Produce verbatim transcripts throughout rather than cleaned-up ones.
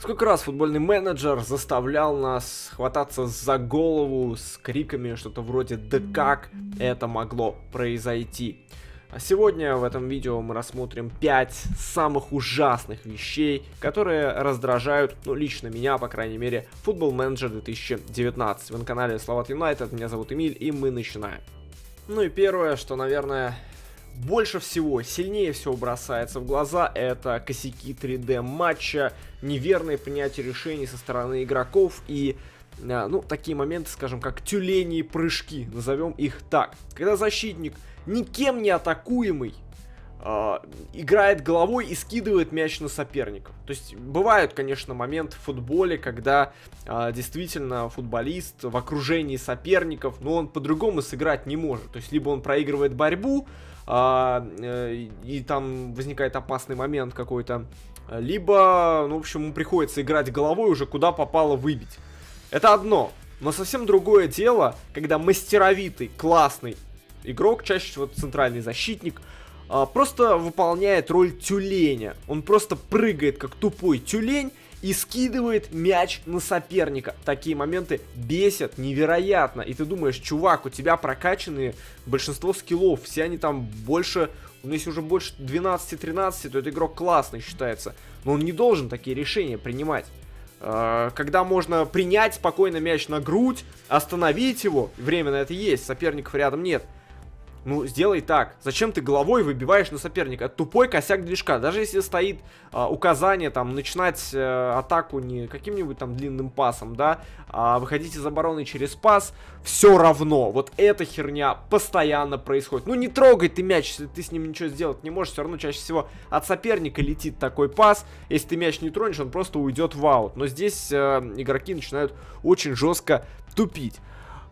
Сколько раз футбольный менеджер заставлял нас хвататься за голову с криками что-то вроде «Да как это могло произойти?». А сегодня в этом видео мы рассмотрим пять самых ужасных вещей, которые раздражают, ну, лично меня, по крайней мере, Football Manager две тысячи девятнадцать. Вы на канале salavatunited, меня зовут Эмиль, и мы начинаем. Ну и первое, что, наверное, больше всего, сильнее всего бросается в глаза, это косяки три дэ матча, неверное принятие решений со стороны игроков и, ну, такие моменты, скажем, как тюлени и прыжки, назовем их так. Когда защитник, никем не атакуемый, э, играет головой и скидывает мяч на соперников. То есть бывают, конечно, моменты в футболе, когда э, действительно футболист в окружении соперников, но он по-другому сыграть не может. То есть либо он проигрывает борьбу, и там возникает опасный момент какой-то, либо, ну, в общем, ему приходится играть головой уже куда попало выбить. Это одно, но совсем другое дело, когда мастеровитый, классный игрок, чаще всего центральный защитник, просто выполняет роль тюленя. Он просто прыгает, как тупой тюлень, и скидывает мяч на соперника. Такие моменты бесят невероятно. И ты думаешь, чувак, у тебя прокачаны большинство скиллов. Все они там больше, ну, если уже больше двенадцати-тринадцати, то этот игрок классный считается. Но он не должен такие решения принимать. Когда можно принять спокойно мяч на грудь, остановить его, время на это есть, соперников рядом нет. Ну, сделай так. Зачем ты головой выбиваешь на соперника? Это тупой косяк движка. Даже если стоит э, указание, там, начинать э, атаку не каким-нибудь там длинным пасом, да, а выходить из обороны через пас, все равно. Вот эта херня постоянно происходит. Ну, не трогай ты мяч, если ты с ним ничего сделать не можешь. Все равно чаще всего от соперника летит такой пас. Если ты мяч не тронешь, он просто уйдет в аут. Но здесь э, игроки начинают очень жестко тупить.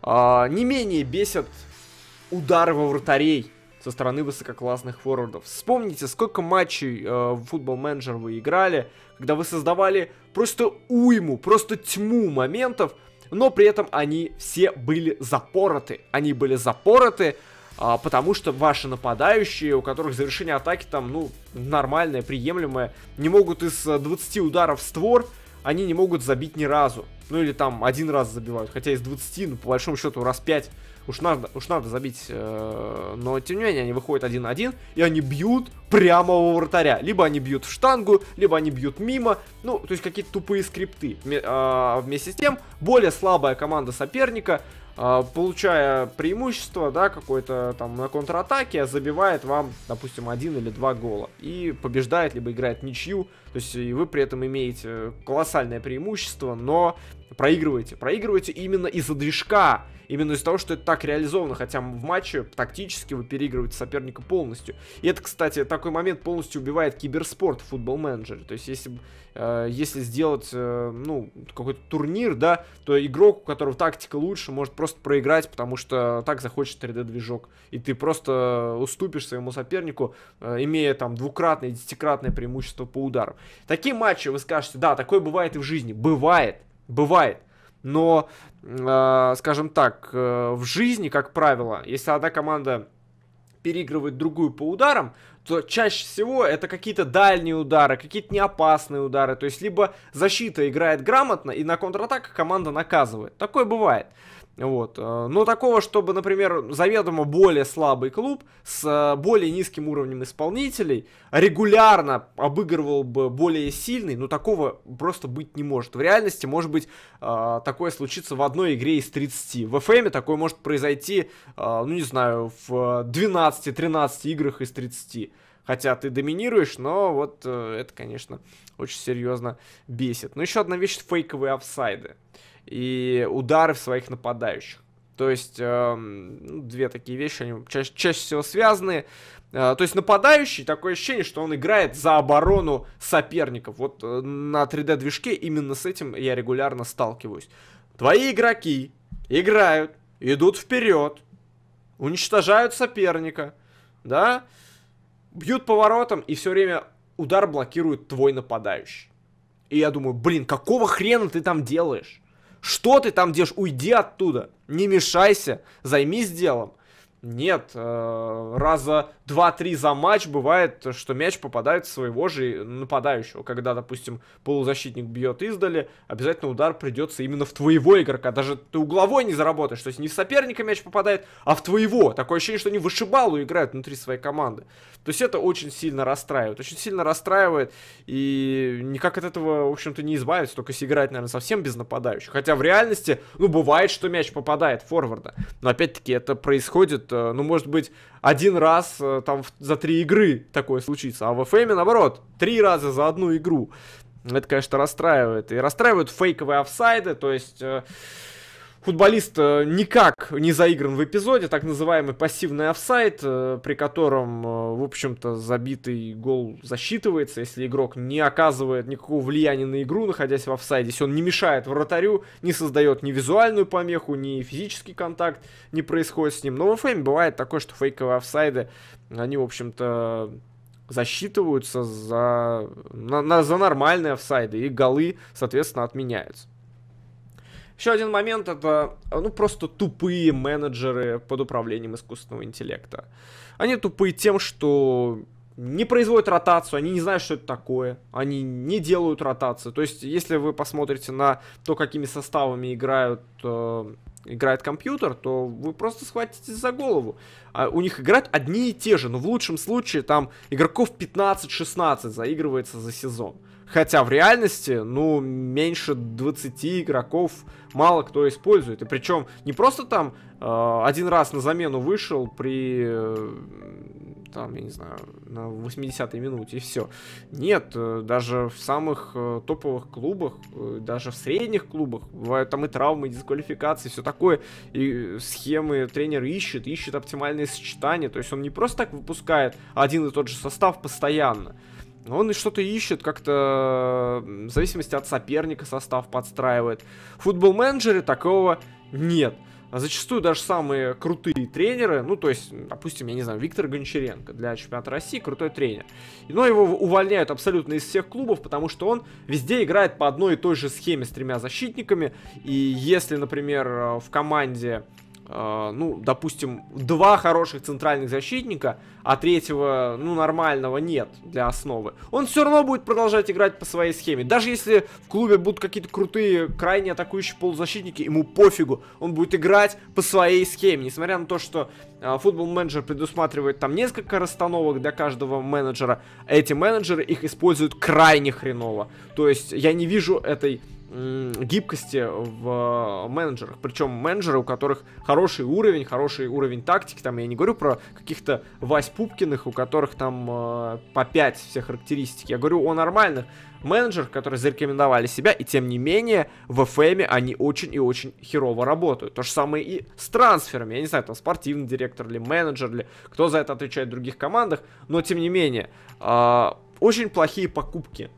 Э, не менее бесят удары во вратарей со стороны высококлассных форвардов. Вспомните, сколько матчей э, в Football Manager вы играли, когда вы создавали просто уйму, просто тьму моментов, но при этом они все были запороты. Они были запороты, э, потому что ваши нападающие, у которых завершение атаки там, ну, нормальное, приемлемое, не могут из двадцати ударов в створ, они не могут забить ни разу. Ну или там один раз забивают, хотя из двадцати, ну, по большому счету, раз пять. Уж надо, уж надо забить, но тем не менее они выходят один на один, и они бьют прямо во вратаря. Либо они бьют в штангу, либо они бьют мимо, ну, то есть какие-то тупые скрипты. Вместе с тем, более слабая команда соперника, получая преимущество, да, какое-то там на контратаке, забивает вам, допустим, один или два гола. И побеждает, либо играет ничью, то есть и вы при этом имеете колоссальное преимущество, но проигрываете. Проигрываете именно из-за движка, именно из-за того, что это так реализовано, хотя в матче тактически вы переигрываете соперника полностью. И это, кстати, такой момент полностью убивает киберспорт в Football Manager. То есть если, э, если сделать, э, ну, какой-то турнир, да, то игрок, у которого тактика лучше, может просто проиграть, потому что так захочет три дэ-движок. И ты просто уступишь своему сопернику, э, имея там двукратное, десятикратное преимущество по ударам. Такие матчи, вы скажете, да, такое бывает и в жизни. Бывает. Бывает, но, э, скажем так, э, в жизни, как правило, если одна команда переигрывает другую по ударам, то чаще всего это какие-то дальние удары, какие-то неопасные удары. То есть либо защита играет грамотно, и на контратаках команда наказывает. Такое бывает. Вот. Но такого, чтобы, например, заведомо более слабый клуб с более низким уровнем исполнителей регулярно обыгрывал бы более сильный, но такого просто быть не может. В реальности, может быть, такое случится в одной игре из тридцати. В эф эм такое может произойти, ну не знаю, в двенадцати-тринадцати играх из тридцати. Хотя ты доминируешь, но вот это, конечно, очень серьезно бесит. Но еще одна вещь — фейковые офсайды и удары в своих нападающих. То есть, э, две такие вещи, они чаще, чаще всего связаны. Э, то есть, нападающий, такое ощущение, что он играет за оборону соперников. Вот э, на три дэ-движке именно с этим я регулярно сталкиваюсь. Твои игроки играют, идут вперед, уничтожают соперника, да, бьют по воротам, и все время удар блокирует твой нападающий. И я думаю, блин, какого хрена ты там делаешь? Что ты там делаешь? Уйди оттуда, не мешайся, займись делом. Нет, раза два-три за матч бывает, что мяч попадает в своего же нападающего. Когда, допустим, полузащитник бьет издали, обязательно удар придется именно в твоего игрока. Даже ты угловой не заработаешь. То есть не в соперника мяч попадает, а в твоего. Такое ощущение, что они в вышибалу играют внутри своей команды. То есть это очень сильно расстраивает. Очень сильно расстраивает. И никак от этого, в общем-то, не избавиться. Только если играть, наверное, совсем без нападающих. Хотя в реальности, ну, бывает, что мяч попадает в форварда. Но опять-таки это происходит... Ну, может быть, один раз там за три игры такое случится. А в эф эм, наоборот, три раза за одну игру. Это, конечно, расстраивает. И расстраивают фейковые офсайды. То есть э, футболист никак не заигран в эпизоде. Так называемый пассивный офсайд, э, при котором, э, в общем-то, забитый гол засчитывается. Если игрок не оказывает никакого влияния на игру, находясь в офсайде. Если он не мешает вратарю, не создает ни визуальную помеху, ни физический контакт не происходит с ним. Но в эф эм бывает такое, что фейковые офсайды, они, в общем-то... засчитываются за, на, на, за нормальные офсайды, и голы, соответственно, отменяются. Еще один момент — это, ну, просто тупые менеджеры под управлением искусственного интеллекта. Они тупые тем, что не производят ротацию, они не знают, что это такое, они не делают ротацию. То есть, если вы посмотрите на то, какими составами играют... Э, играет компьютер, то вы просто схватитесь за голову. А у них играют одни и те же, но в лучшем случае там игроков пятнадцать-шестнадцать заигрывается за сезон. Хотя в реальности, ну, меньше двадцати игроков мало кто использует. И причем не просто там э, один раз на замену вышел при, э, там, я не знаю, на восьмидесятой минуте и все. Нет, э, даже в самых э, топовых клубах, э, даже в средних клубах бывают там и травмы, и дисквалификации, все такое. И схемы тренер ищет, ищет оптимальные сочетания. То есть он не просто так выпускает один и тот же состав постоянно. Он что-то ищет, как-то в зависимости от соперника состав подстраивает. В Football Manager такого нет. А зачастую даже самые крутые тренеры, ну, то есть, допустим, я не знаю, Виктор Гончаренко для чемпионата России крутой тренер. Но его увольняют абсолютно из всех клубов, потому что он везде играет по одной и той же схеме с тремя защитниками. И если, например, в команде... Uh, ну, допустим, два хороших центральных защитника, а третьего, ну, нормального нет для основы. Он все равно будет продолжать играть по своей схеме. Даже если в клубе будут какие-то крутые, крайне атакующие полузащитники, ему пофигу. Он будет играть по своей схеме. Несмотря на то, что uh, Football Manager предусматривает там несколько расстановок для каждого менеджера, эти менеджеры их используют крайне хреново. То есть я не вижу этой... гибкости в менеджерах. Причем менеджеры, у которых хороший уровень, хороший уровень тактики. Там я не говорю про каких-то Вась Пупкиных, у которых там э, по пять все характеристики. Я говорю о нормальных менеджерах, которые зарекомендовали себя, и тем не менее в эф эм они очень и очень херово работают. То же самое и с трансферами. Я не знаю, там спортивный директор ли, менеджер ли, кто за это отвечает в других командах. Но тем не менее, э, очень плохие покупки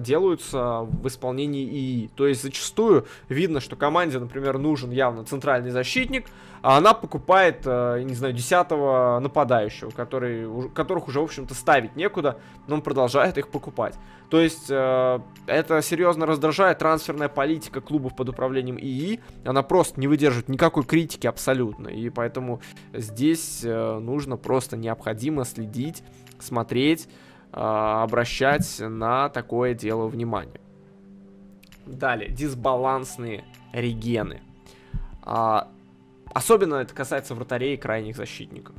делаются в исполнении ИИ. То есть зачастую видно, что команде, например, нужен явно центральный защитник, а она покупает, не знаю, десятого нападающего, который, которых уже, в общем-то, ставить некуда, но он продолжает их покупать. То есть это серьезно раздражает. Трансферная политика клубов под управлением ИИ, она просто не выдерживает никакой критики абсолютно, и поэтому здесь нужно просто необходимо следить, смотреть, обращать на такое дело внимание. Далее, дисбалансные регены. А, особенно это касается вратарей и крайних защитников.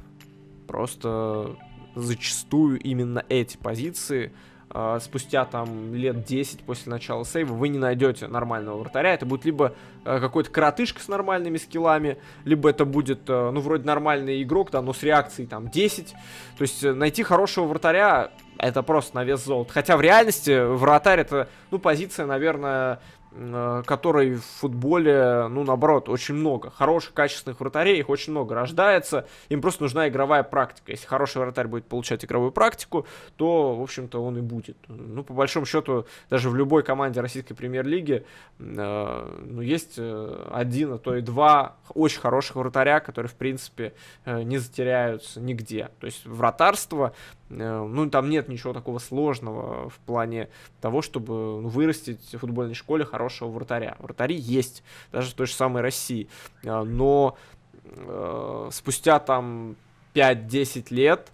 Просто зачастую именно эти позиции а, спустя там лет десять после начала сейва вы не найдете нормального вратаря. Это будет либо а, какой-то коротышка с нормальными скиллами, либо это будет, а, ну, вроде нормальный игрок, да, но с реакцией там десять. То есть найти хорошего вратаря — это просто на вес золота. Хотя в реальности вратарь — это, ну, позиция, наверное, которой в футболе, ну, наоборот, очень много. Хороших, качественных вратарей, их очень много рождается. Им просто нужна игровая практика. Если хороший вратарь будет получать игровую практику, то, в общем-то, он и будет. Ну, по большому счету, даже в любой команде российской премьер-лиги э, ну, есть один, а то и два очень хороших вратаря, которые, в принципе, э, не затеряются нигде. То есть вратарство... Ну, там нет ничего такого сложного в плане того, чтобы вырастить в футбольной школе хорошего вратаря. Вратари есть, даже в той же самой России. Но э, спустя там пять-десять лет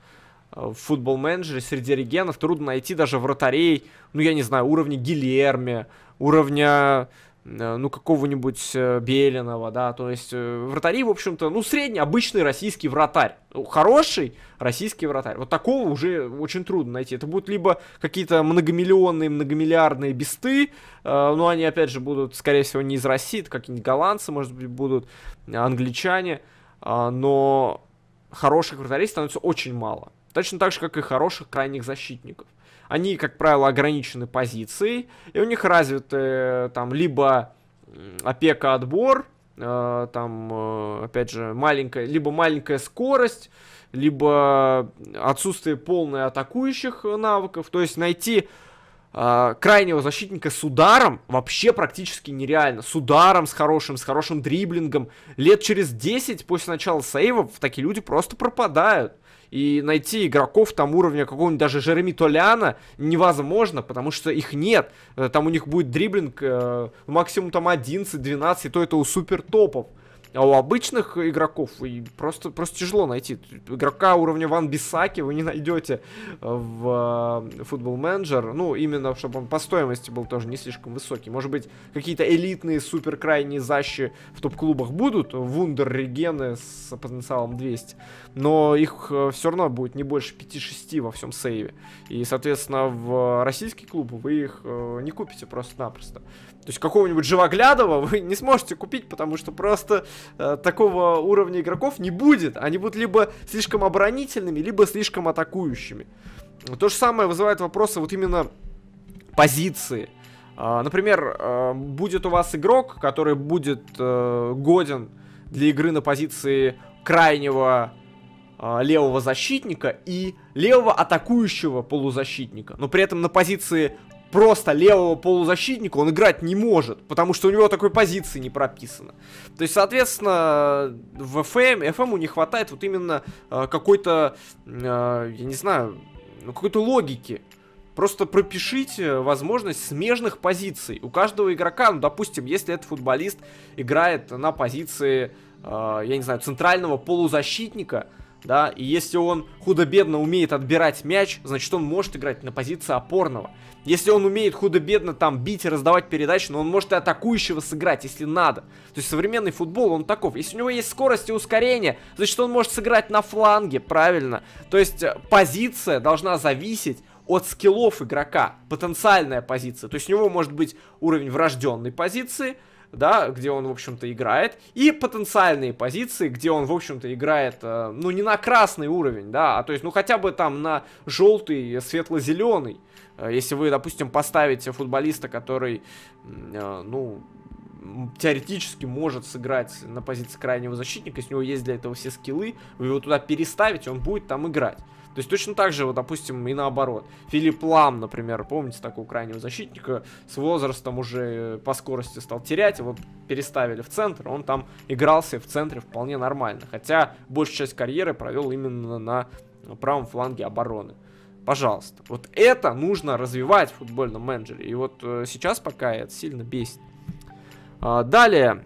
в Football Manager среди регенов трудно найти даже вратарей, ну я не знаю, уровня Гильерме, уровня э, ну какого-нибудь э, Белинова, да, то есть э, вратари, в общем-то, ну средний, обычный российский вратарь, хороший российский вратарь, вот такого уже очень трудно найти, это будут либо какие-то многомиллионные, многомиллиардные бесты, э, но они опять же будут, скорее всего, не из России, это какие-нибудь голландцы, может быть, будут, англичане, э, но хороших вратарей становится очень мало. Точно так же, как и хороших крайних защитников. Они, как правило, ограничены позицией, и у них развиты там либо опека-отбор, э, там, э, опять же, маленькая, либо маленькая скорость, либо отсутствие полных атакующих навыков. То есть найти э, крайнего защитника с ударом вообще практически нереально. С ударом, с хорошим, с хорошим дриблингом. Лет через десять после начала сейвов такие люди просто пропадают. И найти игроков там уровня какого-нибудь даже Жереми Толяна невозможно, потому что их нет. Там у них будет дриблинг э, максимум там одиннадцать-двенадцать, то это у супертопов. А у обычных игроков просто, просто тяжело найти. Игрока уровня Ванбисаки вы не найдете в э, Football Manager. Ну, именно, чтобы он по стоимости был тоже не слишком высокий. Может быть, какие-то элитные суперкрайние защи в топ-клубах будут. Вундер-регены с потенциалом двести. Но их э, все равно будет не больше пяти-шести во всем сейве. И, соответственно, в российский клуб вы их э, не купите просто-напросто. То есть какого-нибудь Живоглядова вы не сможете купить, потому что просто... такого уровня игроков не будет. Они будут либо слишком оборонительными, либо слишком атакующими. То же самое вызывает вопросы вот именно позиции. Например, будет у вас игрок, который будет годен для игры на позиции крайнего левого защитника и левого атакующего полузащитника, но при этом на позиции просто левого полузащитника он играть не может, потому что у него такой позиции не прописано. То есть, соответственно, в эф эм, эф эм не хватает вот именно э, какой-то, э, я не знаю, какой-то логики. Просто пропишите возможность смежных позиций. У каждого игрока, ну, допустим, если этот футболист играет на позиции, э, я не знаю, центрального полузащитника, да, и если он худо-бедно умеет отбирать мяч, значит, он может играть на позиции опорного. Если он умеет худо-бедно там бить и раздавать передачи, но он может и атакующего сыграть, если надо. То есть современный футбол, он таков. Если у него есть скорость и ускорение, значит, он может сыграть на фланге, правильно. То есть позиция должна зависеть от скиллов игрока, потенциальная позиция. То есть у него может быть уровень врожденной позиции, да, где он, в общем-то, играет, и потенциальные позиции, где он, в общем-то, играет, э, ну, не на красный уровень, да, а то есть, ну, хотя бы там на желтый, светло-зеленый, э, если вы, допустим, поставите футболиста, который, э, ну, теоретически может сыграть на позиции крайнего защитника, если у него есть для этого все скиллы, вы его туда переставите, он будет там играть. То есть точно так же, вот, допустим, и наоборот. Филипп Лам, например, помните такого крайнего защитника, с возрастом уже по скорости стал терять, его переставили в центр, он там игрался в центре вполне нормально, хотя большую часть карьеры провел именно на правом фланге обороны. Пожалуйста, вот это нужно развивать в футбольном менеджере, и вот сейчас пока это сильно бесит. Далее,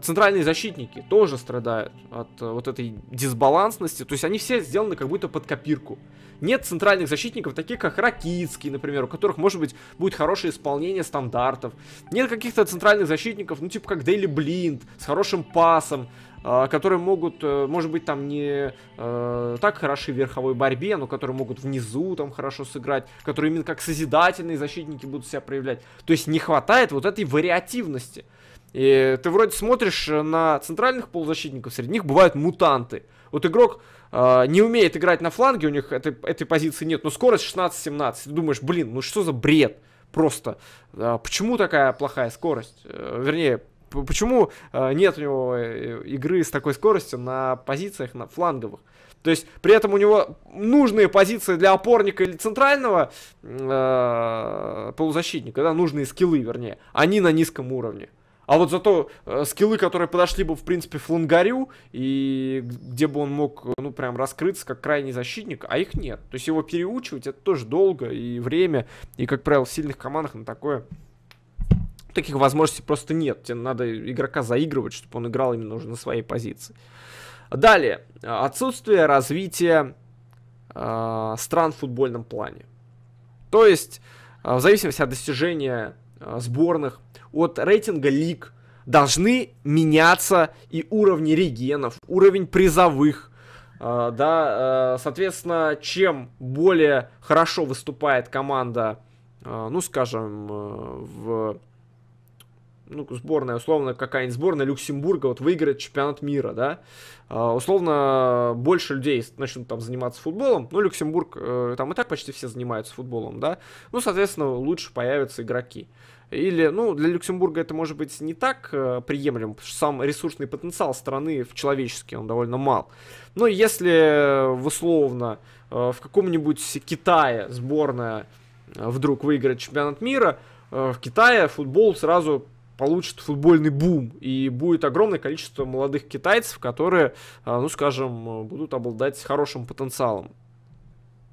центральные защитники тоже страдают от вот этой дисбалансности, то есть они все сделаны как будто под копирку. Нет центральных защитников, таких как Ракицкий, например, у которых, может быть, будет хорошее исполнение стандартов. Нет каких-то центральных защитников, ну, типа как Дэйли Блинд, с хорошим пасом, которые могут, может быть, там не э, так хороши в верховой борьбе, но которые могут внизу там хорошо сыграть, которые именно как созидательные защитники будут себя проявлять. То есть не хватает вот этой вариативности. И ты вроде смотришь на центральных полузащитников, среди них бывают мутанты. Вот игрок э, не умеет играть на фланге, у них этой, этой позиции нет, но скорость шестнадцать-семнадцать. Ты думаешь, блин, ну что за бред просто? Э, почему такая плохая скорость? Э, вернее, почему нет у него игры с такой скоростью на позициях, на фланговых? То есть при этом у него нужные позиции для опорника или центрального э, полузащитника, да, нужные скиллы, вернее, они на низком уровне. А вот зато э, скиллы, которые подошли бы, в принципе, флангарю, и где бы он мог, ну, прям раскрыться как крайний защитник, а их нет. То есть его переучивать, это тоже долго и время, и, как правило, в сильных командах на такое таких возможностей просто нет. Тебе надо игрока заигрывать, чтобы он играл именно уже на своей позиции. Далее. Отсутствие развития э, стран в футбольном плане. То есть, э, в зависимости от достижения э, сборных, от рейтинга лиг, должны меняться и уровни регионов, уровень призовых. Э, да, э, соответственно, чем более хорошо выступает команда, э, ну, скажем, э, в... ну, сборная, условно, какая-нибудь сборная Люксембурга вот выиграет чемпионат мира, да, а, условно, больше людей начнут там заниматься футболом, ну, Люксембург, э, там и так почти все занимаются футболом, да, ну, соответственно, лучше появятся игроки. Или, ну, для Люксембурга это, может быть, не так э, приемлемо, потому что сам ресурсный потенциал страны в человеческий, он довольно мал. Но если, условно, э, в каком-нибудь Китае сборная э, вдруг выиграет чемпионат мира, э, в Китае футбол сразу... получит футбольный бум, и будет огромное количество молодых китайцев, которые, ну скажем, будут обладать хорошим потенциалом.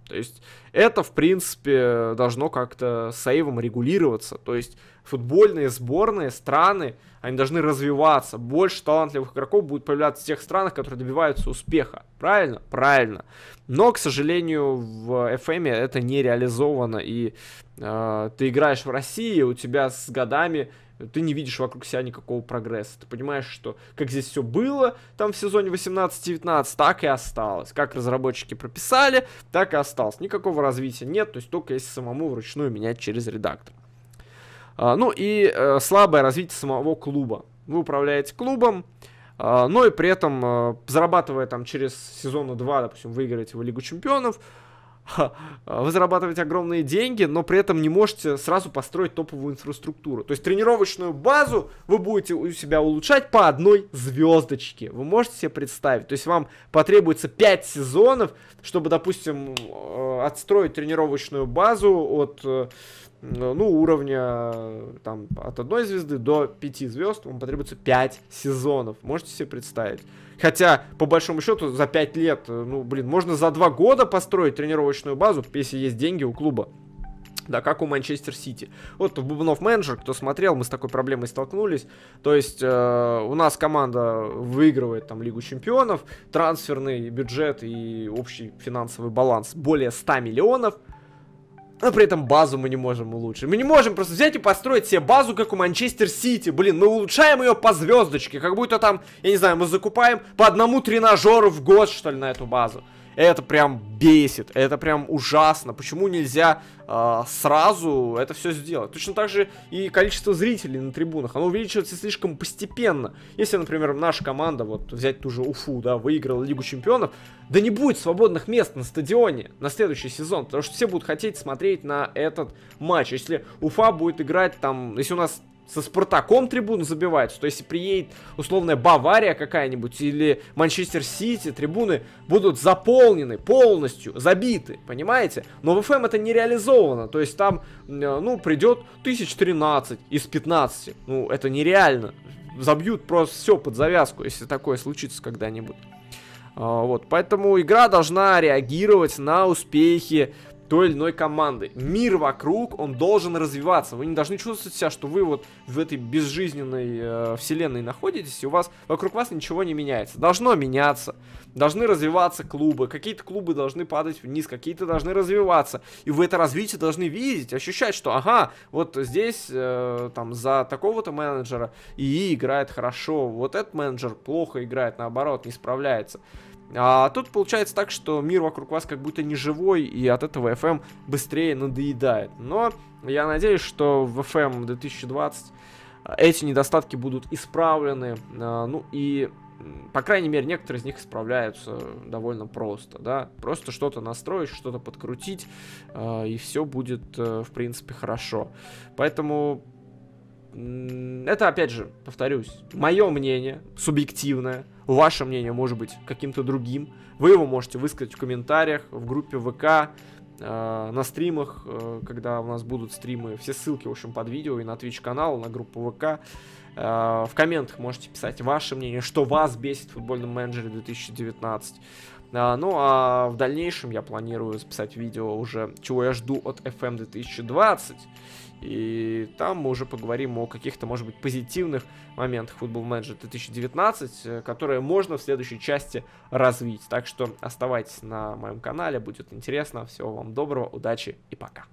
То есть это, в принципе, должно как-то сейвом регулироваться. То есть футбольные сборные, страны, они должны развиваться. Больше талантливых игроков будет появляться в тех странах, которые добиваются успеха. Правильно? Правильно. Но, к сожалению, в эф эм это не реализовано. И э, ты играешь в России, у тебя с годами... ты не видишь вокруг себя никакого прогресса. Ты понимаешь, что как здесь все было там в сезоне восемнадцать девятнадцать, так и осталось. Как разработчики прописали, так и осталось. Никакого развития нет, то есть только если самому вручную менять через редактор. А, ну и а, слабое развитие самого клуба. Вы управляете клубом, а, но и при этом, а, зарабатывая там через сезона два, допустим, выиграете вы Лигу Чемпионов, вы зарабатываете огромные деньги, но при этом не можете сразу построить топовую инфраструктуру. То есть тренировочную базу вы будете у себя улучшать по одной звездочке. Вы можете себе представить? То есть вам потребуется пять сезонов, чтобы, допустим, отстроить тренировочную базу от... ну, уровня там от одной звезды до пяти звезд, вам потребуется пять сезонов. Можете себе представить? Хотя, по большому счету, за пять лет, ну, блин, можно за два года построить тренировочную базу, если есть деньги у клуба. Да, как у Манчестер Сити. Вот в Football Manager, кто смотрел, мы с такой проблемой столкнулись. То есть э, у нас команда выигрывает там Лигу Чемпионов, трансферный бюджет и общий финансовый баланс более ста миллионов. Но при этом базу мы не можем улучшить. Мы не можем просто взять и построить себе базу, как у Манчестер Сити. Блин, мы улучшаем ее по звездочке. Как будто там, я не знаю, мы закупаем по одному тренажеру в год, что ли, на эту базу. Это прям бесит. Это прям ужасно. Почему нельзя э, сразу это все сделать? Точно так же и количество зрителей на трибунах. Оно увеличивается слишком постепенно. Если, например, наша команда, вот взять ту же Уфу, да, выиграла Лигу Чемпионов, да не будет свободных мест на стадионе на следующий сезон, потому что все будут хотеть смотреть на этот матч. Если Уфа будет играть там, если у нас со Спартаком трибуны забиваются, то если приедет условная Бавария какая-нибудь или Манчестер Сити, трибуны будут заполнены полностью, забиты, понимаете? Но в эф эм это не реализовано, то есть там, ну, придет тысяч тринадцать из пятнадцати, ну, это нереально, забьют просто все под завязку, если такое случится когда-нибудь. Вот, поэтому игра должна реагировать на успехи той или иной команды. Мир вокруг, он должен развиваться. Вы не должны чувствовать себя, что вы вот в этой безжизненной э, вселенной находитесь, и у вас вокруг вас ничего не меняется. Должно меняться. Должны развиваться клубы. Какие-то клубы должны падать вниз, какие-то должны развиваться. И вы это развитие должны видеть, ощущать, что ага, вот здесь э, там за такого-то менеджера ИИ играет хорошо, вот этот менеджер плохо играет, наоборот, не справляется. А тут получается так, что мир вокруг вас как будто не живой, и от этого эф эм быстрее надоедает. Но я надеюсь, что в эф эм две тысячи двадцать эти недостатки будут исправлены. Ну и, по крайней мере, некоторые из них исправляются довольно просто, да. Просто что-то настроить, что-то подкрутить, и все будет, в принципе, хорошо. Поэтому... это, опять же, повторюсь, мое мнение субъективное, ваше мнение может быть каким-то другим, вы его можете высказать в комментариях, в группе ВК, э, на стримах, э, когда у нас будут стримы, все ссылки, в общем, под видео и на Twitch канал, на группу ВК, э, в комментах можете писать ваше мнение, что вас бесит в футбольном менеджере две тысячи девятнадцать. А, ну а в дальнейшем я планирую записать видео уже, чего я жду от эф эм две тысячи двадцать. И там мы уже поговорим о каких-то, может быть, позитивных моментах Football Manager две тысячи девятнадцать, которые можно в следующей части развить. Так что оставайтесь на моем канале, будет интересно. Всего вам доброго, удачи и пока.